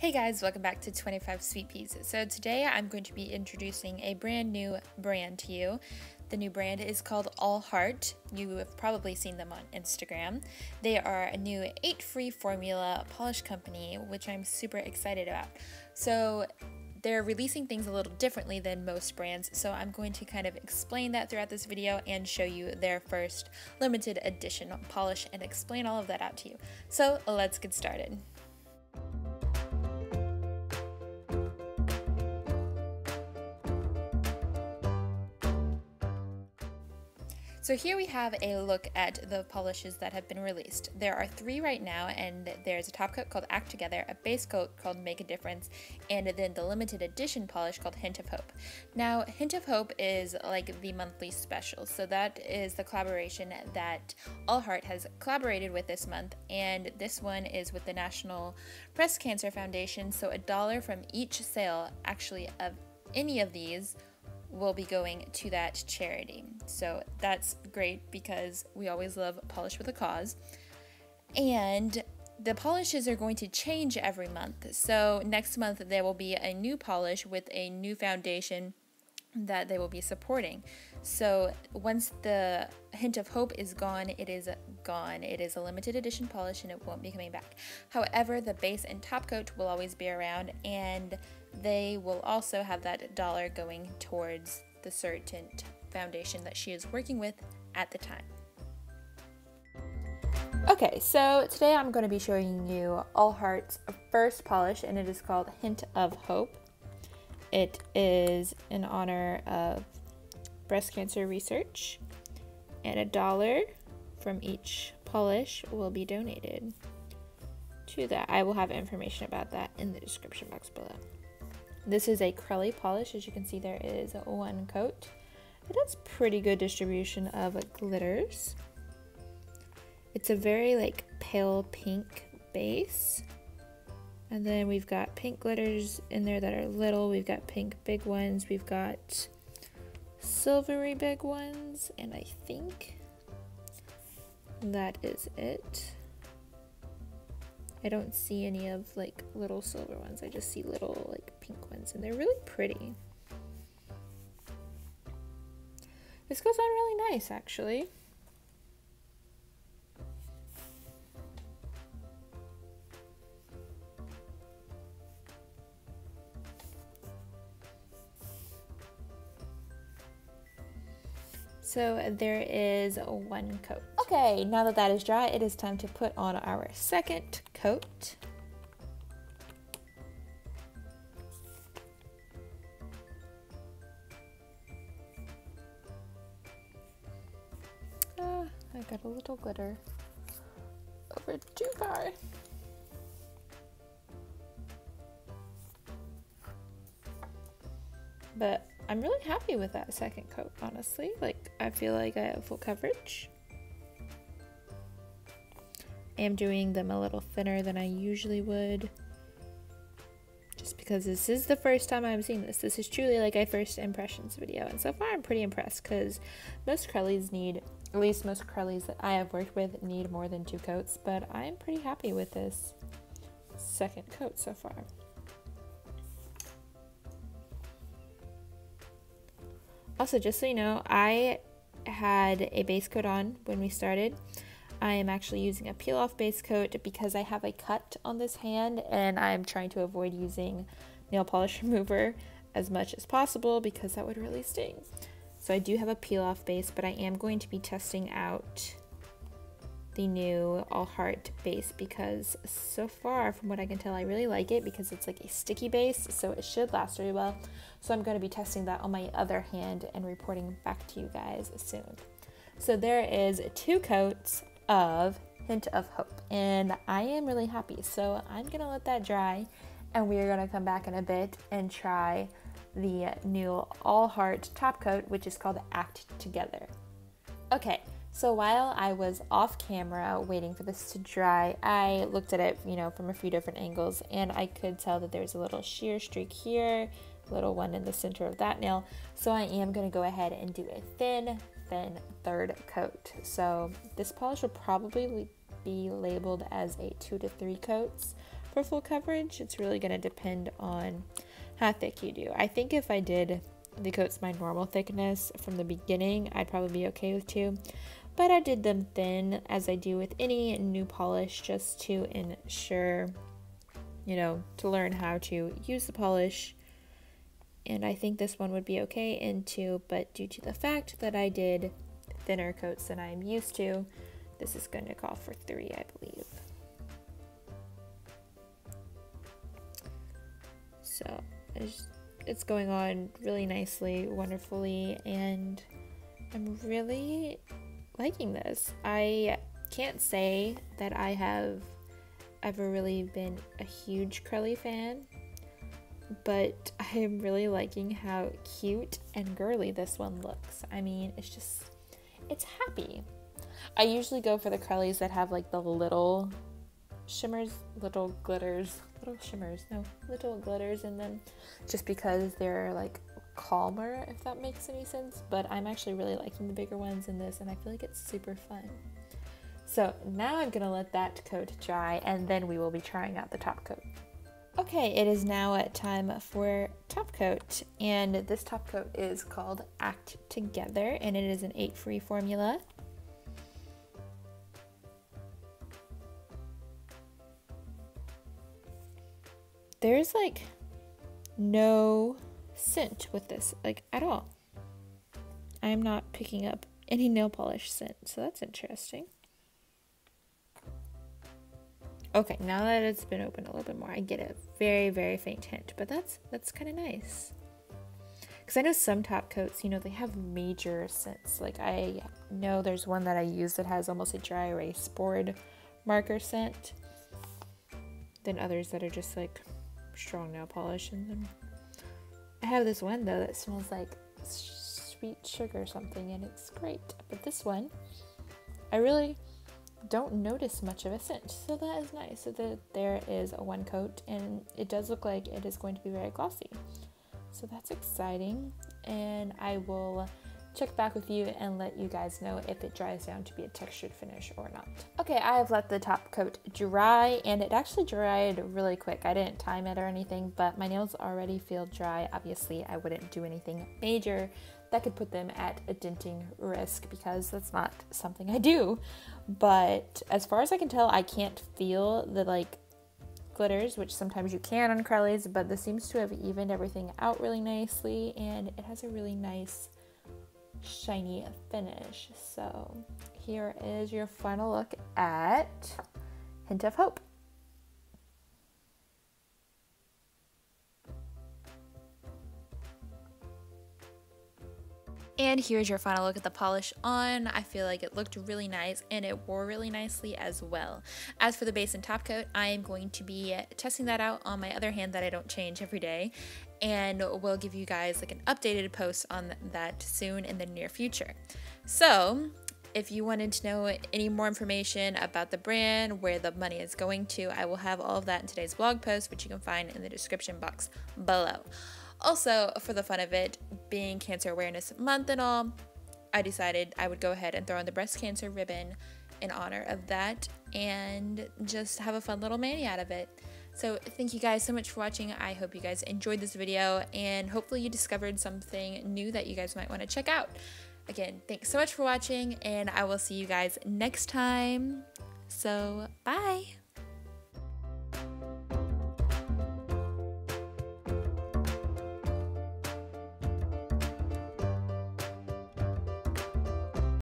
Hey guys, welcome back to 25 Sweet Peas. So today I'm going to be introducing a brand new brand to you. The new brand is called All Heart. You have probably seen them on Instagram. They are a new 8-free formula polish company, which I'm super excited about. So they're releasing things a little differently than most brands, so I'm going to kind of explain that throughout this video and show you their first limited edition polish and explain all of that out to you. So let's get started. So here we have a look at the polishes that have been released. There are 3 right now, and there's a top coat called Act Together, a base coat called Make a Difference, and then the limited edition polish called Hint of Hope. Now, Hint of Hope is like the monthly special, so that is the collaboration that All Heart has collaborated with this month, and this one is with the National Breast Cancer Foundation, so $1 from each sale, actually, of any of these will be going to that charity. So that's great because we always love polish with a cause. And the polishes are going to change every month. So next month there will be a new polish with a new foundation that they will be supporting. So once the Hint of Hope is gone, it is gone. It is a limited edition polish and it won't be coming back. However, the base and top coat will always be around, and they will also have that $1 going towards the certain foundation that she is working with at the time. Okay, so today I'm going to be showing you All Heart's first polish, and it is called Hint of Hope. It is in honor of breast cancer research, and $1 from each polish will be donated to that. I will have information about that in the description box below. This is a Crelly polish. As you can see, there is 1 coat. It has pretty good distribution of glitters. It's a very like pale pink base. And then we've got pink glitters in there that are little. We've got pink big ones. We've got silvery big ones. And I think that is it. I don't see any of like little silver ones. I just see little like pink ones, and they're really pretty. This goes on really nice, actually. So there is 1 coat. Okay, now that that is dry, it is time to put on our second coat. Ah, I got a little glitter over too far. But I'm really happy with that second coat, honestly. Like, I feel like I have full coverage. I am doing them a little thinner than I usually would, just because this is the first time I'm seeing this. This is truly like a first impressions video, and so far I'm pretty impressed, because most Crellys need, at least most Crellys that I have worked with, need more than 2 coats, but I'm pretty happy with this second coat so far. Also, just so you know, I had a base coat on when we started. I am actually using a peel-off base coat because I have a cut on this hand, and I'm trying to avoid using nail polish remover as much as possible because that would really sting. So I do have a peel-off base, but I am going to be testing out the new All Heart base because so far, from what I can tell, I really like it because it's like a sticky base, so it should last really well. So I'm going to be testing that on my other hand and reporting back to you guys soon. So there is 2 coats of Hint of Hope, and I am really happy. So I'm going to let that dry, and we are going to come back in a bit and try the new All Heart top coat, which is called Act Together. Okay. So while I was off camera waiting for this to dry, I looked at it, you know, from a few different angles, and I could tell that there's a little sheer streak here, a little one in the center of that nail. So I am going to go ahead and do a thin third coat. So this polish will probably be labeled as a 2 to 3 coats for full coverage. It's really going to depend on how thick you do. I think if I did the coats my normal thickness from the beginning, I'd probably be okay with 2. But I did them thin, as I do with any new polish, just to ensure, you know, to learn how to use the polish. And I think this one would be okay in 2, but due to the fact that I did thinner coats than I'm used to, this is going to call for 3, I believe. So it's going on really nicely, wonderfully, and I'm really liking this. I can't say that I have ever really been a huge curly fan, but I am really liking how cute and girly this one looks. I mean, it's just, it's happy. I usually go for the curlies that have like the little shimmers, little glitters in them, just because they're like calmer, if that makes any sense. But I'm actually really liking the bigger ones in this, and I feel like it's super fun. So now I'm gonna let that coat dry, and then we will be trying out the top coat. Okay, it is now time for top coat, and this top coat is called Act Together, and it is an 8-free formula. There's like no scent with this, like at all. I'm not picking up any nail polish scent, so that's interesting. Okay, now that it's been opened a little bit more, I get a very, very faint hint, but that's kind of nice. Because I know some top coats, you know, they have major scents. Like I know there's one that I use that has almost a dry erase board marker scent, than others that are just like strong nail polish in them. I have this one though that smells like sweet sugar or something, and it's great. But this one, I really don't notice much of a scent, so that is nice. So that there is a one coat, and it does look like it is going to be very glossy. So that's exciting, and I will check back with you and let you guys know if it dries down to be a textured finish or not. Okay, I have let the top coat dry, and it actually dried really quick. I didn't time it or anything, but my nails already feel dry. Obviously, I wouldn't do anything major that could put them at a denting risk, because that's not something I do. But as far as I can tell, I can't feel the like glitters, which sometimes you can on curlies, but this seems to have evened everything out really nicely, and it has a really nice shiny finish. So here is your final look at Hint of Hope. And here's your final look at the polish on. I feel like it looked really nice, and it wore really nicely as well. As for the base and top coat, I am going to be testing that out on my other hand that I don't change every day, and we'll give you guys like an updated post on that soon in the near future. So if you wanted to know any more information about the brand, where the money is going to, I will have all of that in today's blog post, which you can find in the description box below. Also, for the fun of it, being Cancer Awareness Month and all, I decided I would go ahead and throw in the breast cancer ribbon in honor of that and just have a fun little mani out of it. So thank you guys so much for watching. I hope you guys enjoyed this video, and hopefully you discovered something new that you guys might want to check out. Again, thanks so much for watching, and I will see you guys next time. So, bye!